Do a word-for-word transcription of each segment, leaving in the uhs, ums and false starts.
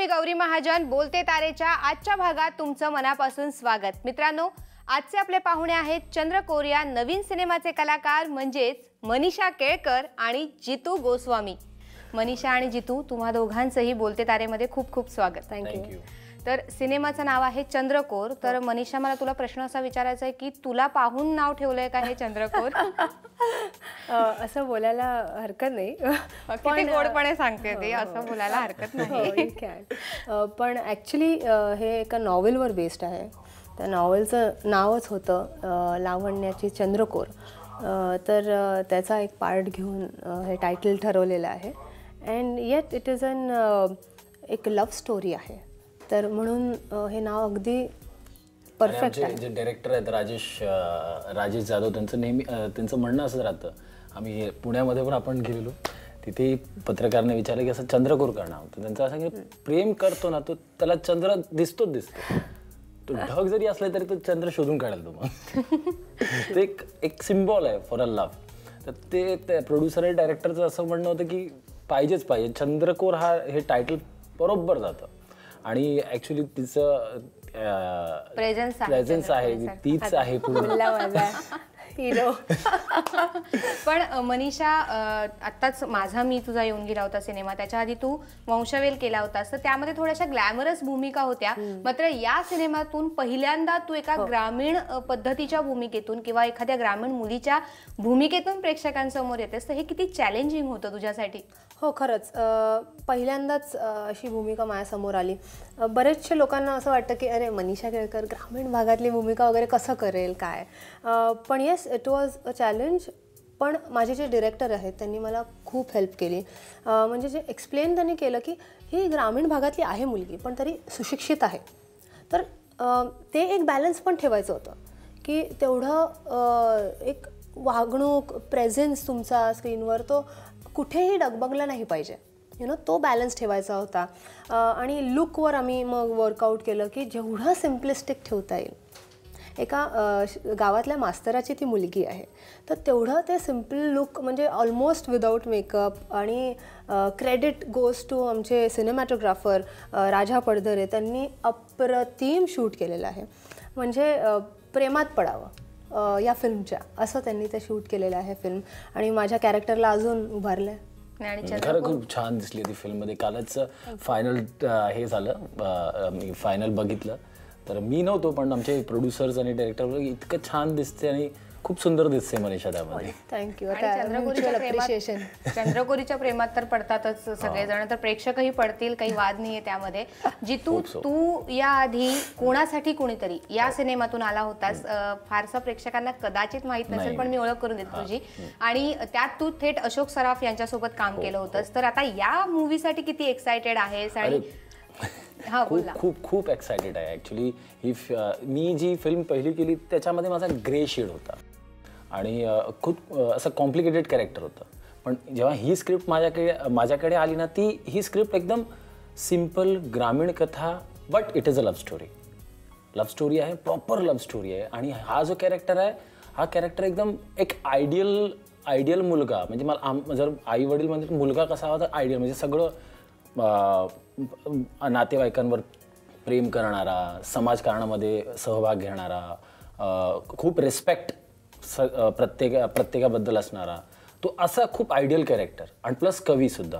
मी गौरी महाजन. बोलते तारेच्या आजच्या भागात तुमचं मनापासून स्वागत. मित्रांनो, आजचे आपले पाहुणे आहेत चंद्रकोर या नवीन सिनेमाचे कलाकार म्हणजेच मनीषा केळकर आणि जितू गोस्वामी. मनीषा आणि जितू, तुम्हा दोघांचंही बोलते तारेमध्ये खूप खूप स्वागत. थँक्यू. तर सिनेमाचं नाव आहे चंद्रकोर. तर मनीषा, मला तुला प्रश्न असा विचारायचा आहे की तुला पाहून नाव ठेवलंय का हे चंद्रकोर? असं बोलायला हरकत नाही. किती गोडपणे सांगते ते, असं बोलायला हरकत नाही. पण ॲक्च्युली हे एका नॉव्हेलवर बेस्ड आहे. त्या नॉव्हेलचं नावच होतं लावण्याची चंद्रकोर. तर त्याचा एक पार्ट घेऊन हे टायटल ठरवलेलं आहे. And yet it is an एक लव्ह स्टोरी आहे. तर म्हणून हे नाव अगदी परफेक्ट आहे. जे डायरेक्टर आहेत राजेश राजेश जाधव, त्यांचं नेहमी त्यांचं म्हणणं असं राहतं. आम्ही पुण्यामध्ये पण आपण गेलेलो, तिथे पत्रकारने विचारलं की असं चंद्रकोर का नाव, तर त्यांचं असं की प्रेम करतो ना तो, त्याला चंद्र दिसतोच दिसतो. तो ढग जरी असला तरी तो चंद्र शोधून काढेल तो. ते एक एक सिम्बॉल आहे फॉर अ लव्ह. तर ते प्रोड्युसर आणि डायरेक्टरचं असं म्हणणं होतं की पाहिजेच पाहिजे चंद्रकोर हा, हे टायटल बरोबर जातं. आणि ऍक्च्युली तिचं प्रेझेन्स आहे, तीच आहे हिरो. पण मनीषा, आत्ताच माझा मी तुझा येऊन गेला होता सिनेमा, त्याच्या आधी तू वंशवेल केला होतास, तर त्यामध्ये थोड्याशा ग्लॅमरस भूमिका होत्या. मात्र या सिनेमातून पहिल्यांदा तू एका ग्रामीण पद्धतीच्या भूमिकेतून किंवा एखाद्या ग्रामीण मुलीच्या भूमिकेतून प्रेक्षकांसमोर येतेस, तर हे किती चॅलेंजिंग होतं तुझ्यासाठी? हो, खरंच पहिल्यांदाच अशी भूमिका माझ्यासमोर आली. बरेचशे लोकांना असं वाटतं की अरे मनीषा केळकर ग्रामीण भागातली भूमिका वगैरे कसं करेल काय. पण yes, it was a challenge. पण माझे जे डिरेक्टर आहेत त्यांनी मला खूप हेल्प केली. म्हणजे जे एक्सप्लेन त्यांनी केलं की ही ग्रामीण भागातली आहे मुलगी, पण तरी सुशिक्षित आहे. तर ते एक बॅलन्स पण ठेवायचं होतं की तेवढं एक वागणूक, प्रेझेन्स तुमचा स्क्रीनवर तो कुठेही डगबगला नाही पाहिजे, यू नो, तो बॅलन्स ठेवायचा होता. आणि लुकवर आम्ही मग वर्कआउट केलं की जेवढं सिम्प्लिस्टिक ठेवता येईल. एका गावातल्या मास्तराची ती मुलगी आहे, तर तेवढं ते सिम्पल लुक, म्हणजे ऑलमोस्ट विदाऊट मेकअप. आणि क्रेडिट गोज टू आमचे सिनेमॅटोग्राफर राजा पडधरे, त्यांनी अप्रतिम शूट केलेलं आहे. म्हणजे प्रेमात पडावं या फिल्मच्या, असं त्यांनी ते शूट केलेलं आहे फिल्म. आणि माझ्या कॅरेक्टरला अजून उभारलं आहे. खरं खूप छान दिसली ती फिल्ममध्ये. कालच फायनल हे झालं, मी फायनल बघितलं, तर मी नव्हतो पण आमचे प्रोड्युसर्स आणि डायरेक्टर इतकं छान दिसते आणि खूप सुंदर दिसते मनीषा त्यामध्ये. थँक्यू. चंद्रकोरीच्या प्रेमात तर पडतातच सगळेजण, तर प्रेक्षकही पडतील, काही वाद नाहीये त्यामध्ये. जितू, तू या आधी कोणासाठी कोणीतरी या सिनेमातून आला होतास. फारसा प्रेक्षकांना कदाचित माहीत नसेल, पण मी ओळख करून देतो तुझी. आणि त्यात तू थेट अशोक सराफ यांच्यासोबत काम केलं होतंस, तर आता या मूवीसाठी किती एक्सायटेड आहेस? आणि खूप खूप खूप एक्सायटेड आहे ॲक्च्युली. ही मी जी फिल्म पहिली केली त्याच्यामध्ये माझा ग्रे शेड होता आणि खूप असं कॉम्प्लिकेटेड कॅरेक्टर होतं. पण जेव्हा ही स्क्रिप्ट माझ्याकडे माझ्याकडे आली ना, ती ही स्क्रिप्ट एकदम सिम्पल ग्रामीण कथा, but it is a love story. Love story आहे, प्रॉपर लव्ह स्टोरी आहे. आणि हा जो कॅरेक्टर आहे, हा कॅरेक्टर एकदम एक आयडियल आयडियल मुलगा, म्हणजे मला आम जर आई वडील म्हणजे मुलगा कसा हवा, तर आयडियल म्हणजे सगळं नातेवाईकांवर प्रेम करणारा, समाजकारणामध्ये सहभाग घेणारा, खूप रेस्पेक्ट स प्रत्येक प्रत्येकाबद्दल असणारा, तो असा खूप आयडियल कॅरेक्टर. आणि प्लस कवीसुद्धा,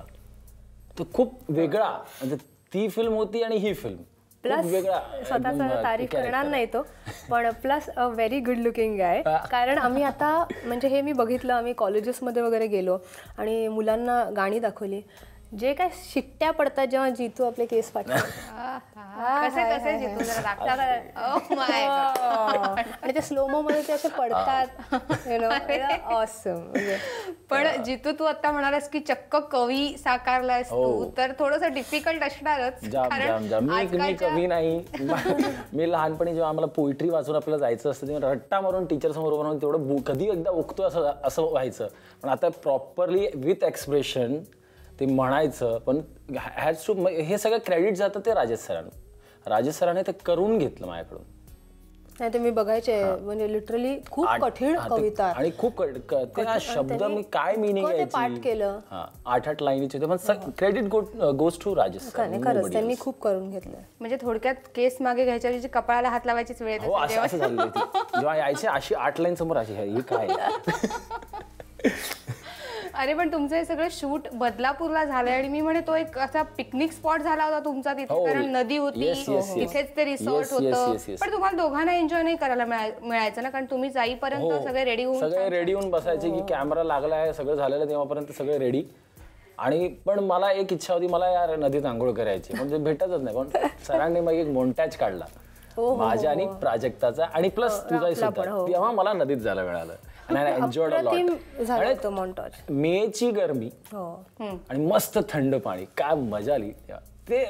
तो खूप वेगळा. म्हणजे ती फिल्म होती आणि ही फिल्म प्लस स्वतःचा तारीफ करणार नाही तो, पण plus a very good looking guy. कारण आम्ही आता, म्हणजे हे मी बघितलं, आम्ही कॉलेजेसमध्ये वगैरे गेलो आणि मुलांना गाणी दाखवली, जे काय शिट्ट्या पडतात जेव्हा जितू आपले केस पाठवतात आणि ते स्लोमो मध्ये ते असे पडतात. पण जितू, तू आता म्हणालास की चक्क कवी साकारलास तू, तर थोडंसं डिफिकल्ट असणारच. कवी नाही मी, लहानपणी जेव्हा आम्हाला पोएट्री वाचून आपल्याला जायचं असतं तेव्हा रट्टा मारून टीचर समोर बनवून तेवढं कधी एकदा ओकतो असं असं व्हायचं. पण आता प्रॉपरली विथ एक्सप्रेशन ते म्हणायचं. पण हॅज टू, हे सगळं क्रेडिट जातं ते राजेश सरांना. राजेश सराने ते करून घेतलं माझ्याकडून. नाही ते मी बघायचे म्हणजे लिटरली खूप कठीण कविता आणि खूप त्या शब्द मी काय मीनिंग आहे पाठ केलं आठ आठ लाईनीचे पण क्रेडिट गोज टू राजेश खरंच त्यांनी खूप करून घेतलं म्हणजे थोडक्यात केस मागे घ्यायच्या जी कपाळाला हात लावायचीच वेळ येते जेव्हा यायचे अशी आठ लाईन समोर अशी ही काय अरे पण तुमचं हे सगळं शूट बदलापूरला झालं आणि मी म्हणे तो एक असा पिकनिक स्पॉट झाला होता तुमचा तिथे कारण नदी होती तिथेच ते रिसॉर्ट होतं पण तुम्हाला दोघांना एन्जॉय नाही करायला मिळायचं ना कारण तुम्ही जाईपर्यंत सगळे रेडी होऊन सगळे रेडी होऊन बसायचे की कॅमेरा लागलाय सगळं झालेलं तेव्हापर्यंत सगळे रेडी आणि पण मला एक इच्छा होती मला यार नदीत आंघोळ करायची म्हणजे भेटतच नाही पण सरांनी मग एक मोंटॅज काढला माझ्या आणि प्राजक्ताचा आणि प्लस तुझाही सुद्धा तेव्हा मला नदीत जायला मिळालं मे ची गर्मी आणि मस्त थंड पाणी काय मजा आली ते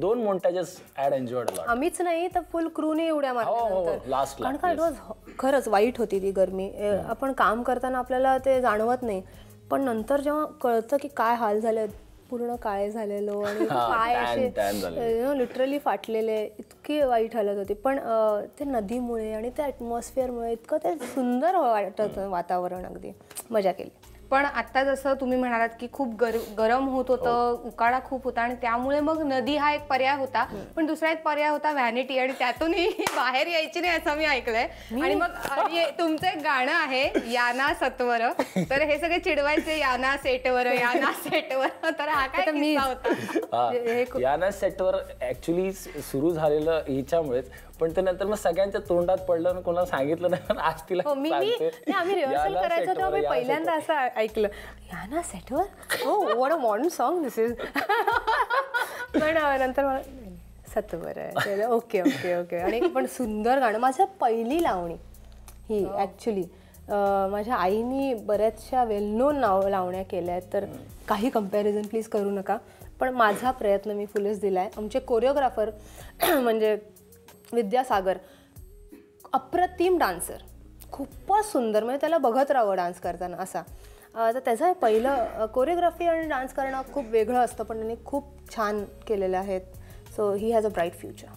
दोन montages and enjoyed a lot आम्हीच नाही तर फुल क्रू ने उड्या मारल्यानंतर लास्ट लास्ट कारण का खरच वाईट होती ती गर्मी आपण काम करताना आपल्याला ते जाणवत नाही पण नंतर जेव्हा कळतं की काय हाल झाले पूर्ण काळे झालेलो आणि पाय असे लिटरली फाटलेले इतके वाईट हालत होते पण ते नदीमुळे आणि त्या ॲटमॉस्फिअरमुळे इतकं ते सुंदर वाटत वातावरण अगदी मजा केली पण आता जसं तुम्ही म्हणालात की खूप गर, गरम होत होतं उकाडा खूप होता आणि त्यामुळे मग नदी हा एक पर्याय होता पण दुसरा एक पर्याय होता व्हॅनिटी आणि त्यातूनही बाहेर यायची नाही असं मी ऐकलंय आणि मग तुमचं एक गाणं आहे याना सत्वर तर हे सगळे चिडवायचे याना सेटवर याना सेटवर तर हा काय किस्सा होता याना सेटवर ऍक्च्युली सुरू झालेलं हिच्यामुळेच पण ते नंतर मग सगळ्यांच्या तोंडात पडलं आणि कोणाला सांगितलं नाही आज तिला आम्ही रिहर्सल करायचो तेव्हा मी पहिल्यांदा असं ऐकलं याना सेटवर हो what a modern song this is पण नंतर सत्वर आहे ओके ओके ओके आणि पण सुंदर गाणं माझं पहिली लावणी ही ॲक्च्युली माझ्या आईनी बऱ्याचशा वेल नोन नाव लावण्या केल्या आहेत तर काही कम्पॅरिझन प्लीज करू नका पण माझा प्रयत्न मी फुलच दिला आहे आमचे कोरिओग्राफर म्हणजे विद्यासागर अप्रतिम डान्सर खूपच सुंदर म्हणजे त्याला बघत राहावं डान्स करताना असा तर त्याचं पहिलं कोरिओग्राफी आणि डान्स करणं खूप वेगळं असतं पण त्यांनी खूप छान केलेलं आहेत so he has a bright future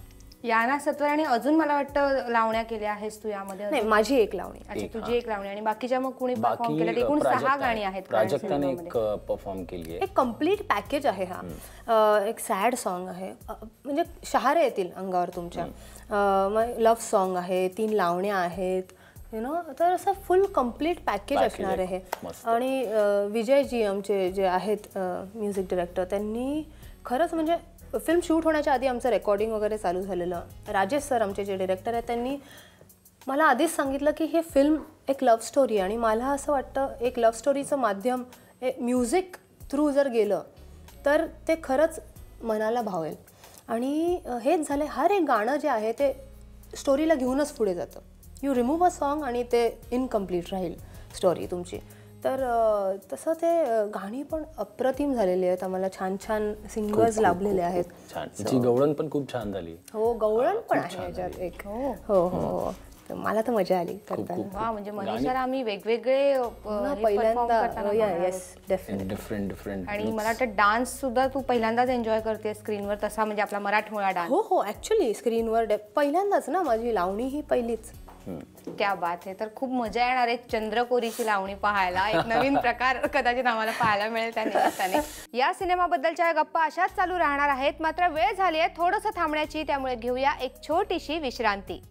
याना सत्वर आणि अजून मला वाटतं लावण्या केल्या आहेस तू यामध्ये नाही माझी एक लावणी अच्छा तुझी एक लावणी आणि बाकीच्या मग कोणी परफॉर्म केल्या एकूण सहा गाणी आहेत प्राजक्ताने एक परफॉर्म केली आहे एक कम्प्लीट पॅकेज आहे हा एक सॅड सॉन्ग आहे म्हणजे शहारे येतील अंगावर तुमच्या मग लव्ह सॉन्ग आहे तीन लावण्या आहेत यू नो तर असं फुल कम्प्लीट पॅकेज असणार आहे आणि विजयजी आमचे जे आहेत म्युझिक डिरेक्टर त्यांनी खरंच म्हणजे फिल्म शूट होण्याच्या आधी आमचं रेकॉर्डिंग वगैरे चालू झालेलं राजेश सर आमचे जे डिरेक्टर आहेत त्यांनी मला आधीच सांगितलं की हे फिल्म एक लव्ह स्टोरी आणि मला असं वाटतं एक लव्ह स्टोरीचं माध्यम म्युझिक थ्रू जर गेलं तर ते खरंच मनाला भावेल आणि हेच झालं हर एक गाणं जे आहे ते स्टोरीला घेऊनच पुढे जातं यू रिमूव्ह अ सॉन्ग आणि ते इनकम्प्लीट राहील स्टोरी तुमची तर तसं ते गाणी पण अप्रतिम झालेली आहेत आम्हाला छान छान सिंगर्स लाभलेले आहेत गवळण पण खूप छान झाली हो गवळण पण आहे याच्यात एक हो हो हो मला तर मजा आली करताना म्हणजे मनीषाला आम्ही वेगवेगळे आणि मला वाटतं डान्स सुद्धा तू पहिल्यांदाच एन्जॉय करते स्क्रीनवर तसा म्हणजे आपला मराठमोळा डान्स हो हो ऍक्च्युली स्क्रीनवर पहिल्यांदाच ना माझी लावणी ही पहिलीच क्या बात है तर खूप मजा येणार आहे चंद्रकोरीची लावणी पाहायला एक नवीन प्रकार कदाचित आम्हाला पाहायला मिळेल त्या निमित्ताने या सिनेमाबद्दलच्या गप्पा अशाच चालू राहणार आहेत मात्र वेळ झाली आहे थोडंसं थांबण्याची त्यामुळे घेऊया एक छोटीशी विश्रांती.